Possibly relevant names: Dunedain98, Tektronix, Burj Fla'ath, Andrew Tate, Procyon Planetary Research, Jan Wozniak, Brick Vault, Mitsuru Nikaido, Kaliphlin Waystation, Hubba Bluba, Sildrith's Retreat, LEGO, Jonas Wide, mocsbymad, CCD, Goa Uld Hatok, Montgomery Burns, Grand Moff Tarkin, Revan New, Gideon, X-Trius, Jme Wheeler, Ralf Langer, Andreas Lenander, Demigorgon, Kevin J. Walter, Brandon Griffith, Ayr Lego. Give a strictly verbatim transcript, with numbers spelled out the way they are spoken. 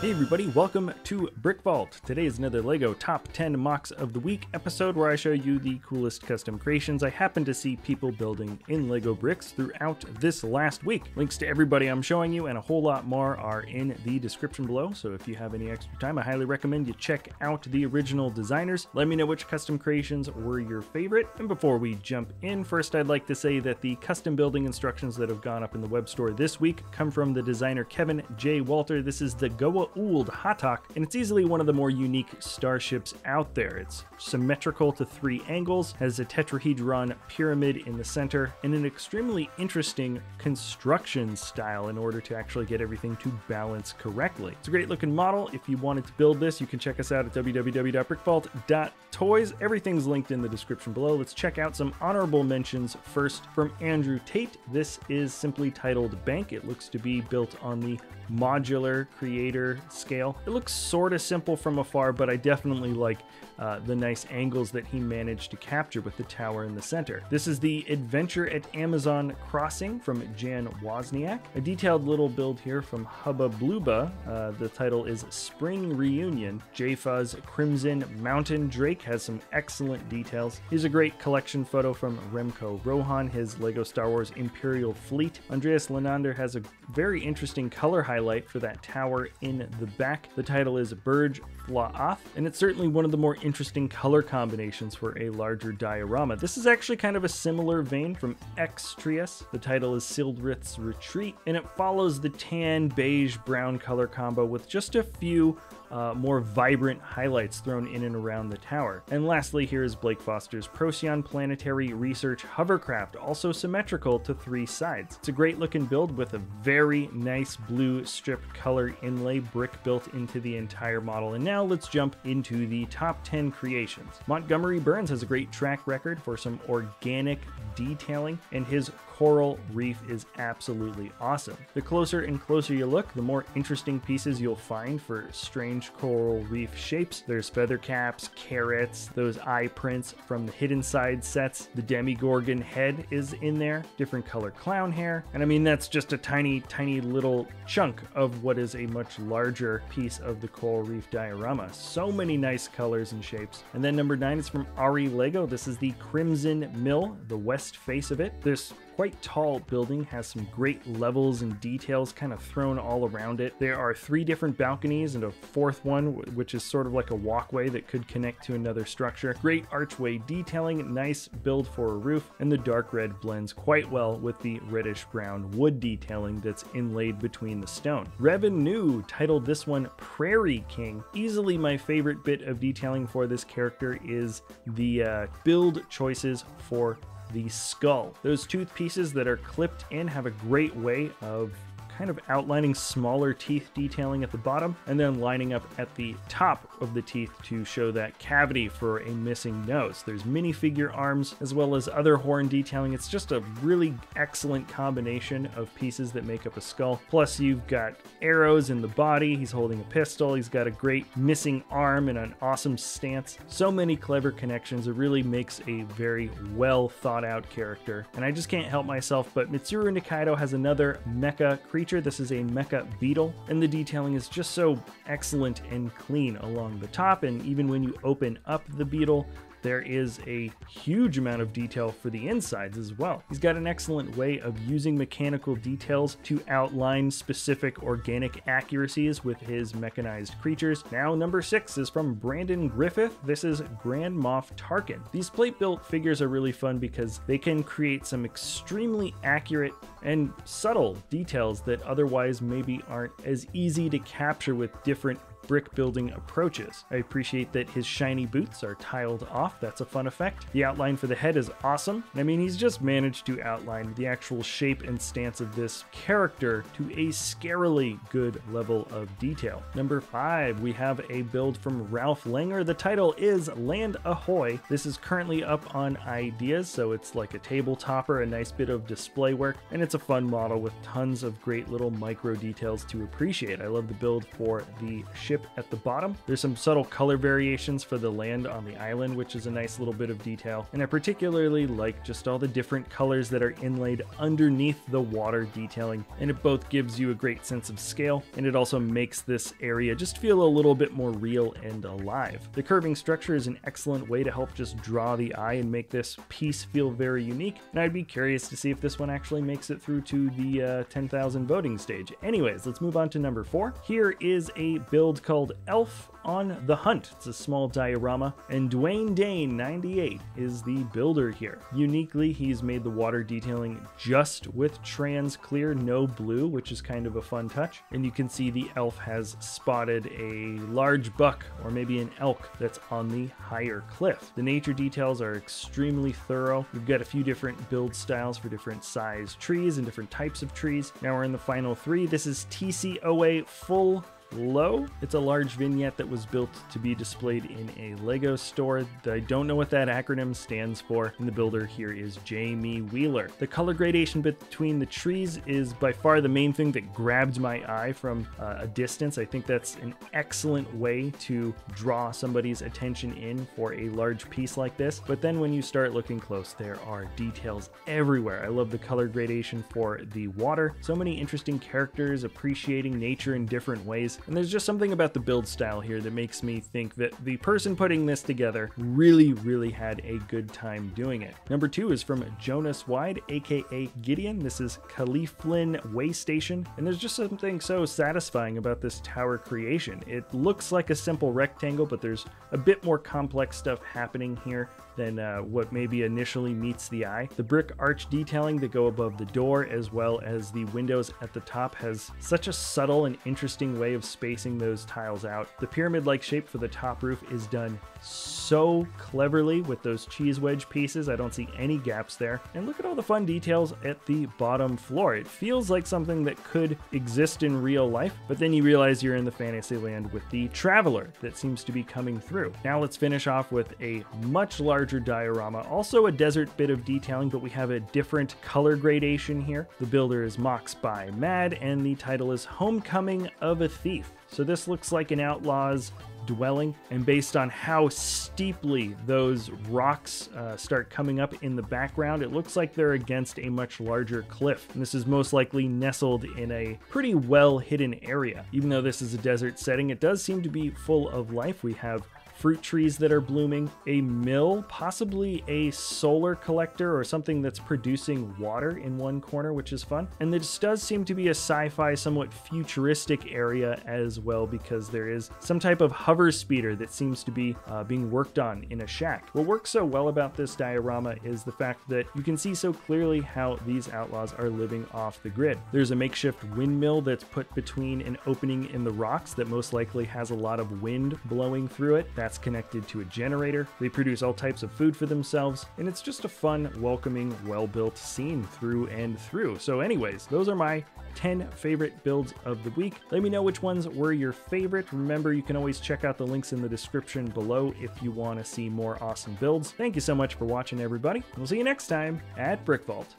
Hey everybody, welcome to Brick Vault. Today is another LEGO Top ten Mocks of the Week episode where I show you the coolest custom creations I happen to see people building in LEGO bricks throughout this last week. Links to everybody I'm showing you and a whole lot more are in the description below, so if you have any extra time, I highly recommend you check out the original designers. Let me know which custom creations were your favorite. And before we jump in, first I'd like to say that the custom building instructions that have gone up in the web store this week come from the designer Kevin J. Walter. This is the Goa Uld Hatok, and it's easily one of the more unique starships out there. It's symmetrical to three angles, has a tetrahedron pyramid in the center, and an extremely interesting construction style in order to actually get everything to balance correctly. It's a great looking model. If you wanted to build this, you can check us out at w w w dot brick vault dot toys. Everything's linked in the description below. Let's check out some honorable mentions first from Andrew Tate. This is simply titled Bank. It looks to be built on the modular creator scale. It looks sort of simple from afar, but I definitely like uh, the nice angles that he managed to capture with the tower in the center. This is the Adventure at Amazon Crossing from Jan Wozniak. A detailed little build here from Hubba Bluba. Uh, the title is Spring Reunion. J F U's Crimson Mountain Drake has some excellent details. Here's a great collection photo from Remco Rohan, his LEGO Star Wars Imperial Fleet. Andreas Lenander has a very interesting color highlight for that tower in the back. The title is Burj Fla'ath, and it's certainly one of the more interesting color combinations for a larger diorama. This is actually kind of a similar vein from X-Trius. The title is Sildrith's Retreat, and it follows the tan, beige, brown color combo with just a few Uh, more vibrant highlights thrown in and around the tower. And lastly, here is Blake Foster's Procyon Planetary Research Hovercraft, also symmetrical to three sides. It's a great looking build with a very nice blue strip color inlay brick built into the entire model. And now let's jump into the top ten creations. Montgomery Burns has a great track record for some organic detailing, and his Coral Reef is absolutely awesome. The closer and closer you look, the more interesting pieces you'll find for strange coral reef shapes. There's feather caps, carrots, those eye prints from the hidden side sets. The demigorgon head is in there, different color clown hair. And I mean, that's just a tiny, tiny little chunk of what is a much larger piece of the coral reef diorama. So many nice colors and shapes. And then number nine is from Ayr Lego. This is the Crimson Mill, the west face of it. This quite tall building has some great levels and details kind of thrown all around it. There are three different balconies and a fourth one, which is sort of like a walkway that could connect to another structure. Great archway detailing, nice build for a roof, and the dark red blends quite well with the reddish brown wood detailing that's inlaid between the stone. Revan New titled this one Prairie King. Easily my favorite bit of detailing for this character is the uh, build choices for the skull. Those tooth pieces that are clipped in have a great way of kind of outlining smaller teeth detailing at the bottom and then lining up at the top of the teeth to show that cavity for a missing nose. There's minifigure arms as well as other horn detailing. It's just a really excellent combination of pieces that make up a skull. Plus you've got arrows in the body. He's holding a pistol. He's got a great missing arm and an awesome stance. So many clever connections. It really makes a very well thought out character. And I just can't help myself, but Mitsuru Nikaido has another mecha creature. This is a mecha beetle, and the detailing is just so excellent and clean along the top, and even when you open up the beetle, there is a huge amount of detail for the insides as well. He's got an excellent way of using mechanical details to outline specific organic accuracies with his mechanized creatures. Now, number six is from Brandon Griffith. This is Grand Moff Tarkin. These plate-built figures are really fun because they can create some extremely accurate and subtle details that otherwise maybe aren't as easy to capture with different brick building approaches. I appreciate that his shiny boots are tiled off. That's a fun effect. The outline for the head is awesome. I mean, he's just managed to outline the actual shape and stance of this character to a scarily good level of detail. Number five, we have a build from Ralf Langer. The title is Land Ahoy. This is currently up on Ideas, so it's like a table topper, a nice bit of display work, and it's a fun model with tons of great little micro details to appreciate. I love the build for the ship ship at the bottom. There's some subtle color variations for the land on the island, which is a nice little bit of detail. And I particularly like just all the different colors that are inlaid underneath the water detailing. And it both gives you a great sense of scale, and it also makes this area just feel a little bit more real and alive. The curving structure is an excellent way to help just draw the eye and make this piece feel very unique. And I'd be curious to see if this one actually makes it through to the uh, ten thousand voting stage. Anyways, let's move on to number four. Here is a build called Elf on the Hunt. It's a small diorama, and Dunedain ninety-eight is the builder here. Uniquely, he's made the water detailing just with trans clear, no blue, which is kind of a fun touch. And you can see the elf has spotted a large buck or maybe an elk that's on the higher cliff. The nature details are extremely thorough. We've got a few different build styles for different size trees and different types of trees. Now we're in the final three. This is T C O A Full Low. It's a large vignette that was built to be displayed in a Lego store. I don't know what that acronym stands for, and the builder here is Jme Wheeler. The color gradation between the trees is by far the main thing that grabbed my eye from uh, a distance. I think that's an excellent way to draw somebody's attention in for a large piece like this. But then when you start looking close, there are details everywhere. I love the color gradation for the water. So many interesting characters appreciating nature in different ways. And there's just something about the build style here that makes me think that the person putting this together really, really had a good time doing it. Number two is from Jonas Wide, aka Gideon. This is Kaliphlin Waystation, and there's just something so satisfying about this tower creation. It looks like a simple rectangle, but there's a bit more complex stuff happening here than uh, what maybe initially meets the eye. The brick arch detailing that go above the door, as well as the windows at the top, has such a subtle and interesting way of spacing those tiles out. The pyramid-like shape for the top roof is done so cleverly with those cheese wedge pieces. I don't see any gaps there. And look at all the fun details at the bottom floor. It feels like something that could exist in real life, but then you realize you're in the fantasy land with the traveler that seems to be coming through. Now let's finish off with a much larger diorama, also a desert bit of detailing, but we have a different color gradation here. The builder is mocsbymad, and the title is Homecoming of a Thief. So this looks like an outlaw's dwelling, and based on how steeply those rocks uh, start coming up in the background, it looks like they're against a much larger cliff. And this is most likely nestled in a pretty well hidden area. Even though this is a desert setting, it does seem to be full of life. We have fruit trees that are blooming, a mill, possibly a solar collector or something that's producing water in one corner, which is fun. And this does seem to be a sci-fi, somewhat futuristic area as well, because there is some type of hover speeder that seems to be uh, being worked on in a shack. What works so well about this diorama is the fact that you can see so clearly how these outlaws are living off the grid. There's a makeshift windmill that's put between an opening in the rocks that most likely has a lot of wind blowing through it. That That's connected to a generator. They produce all types of food for themselves, and it's just a fun, welcoming, well-built scene through and through. So anyways, those are my ten favorite builds of the week. Let me know which ones were your favorite. Remember, you can always check out the links in the description below if you want to see more awesome builds. Thank you so much for watching, everybody. We'll see you next time at Brick Vault.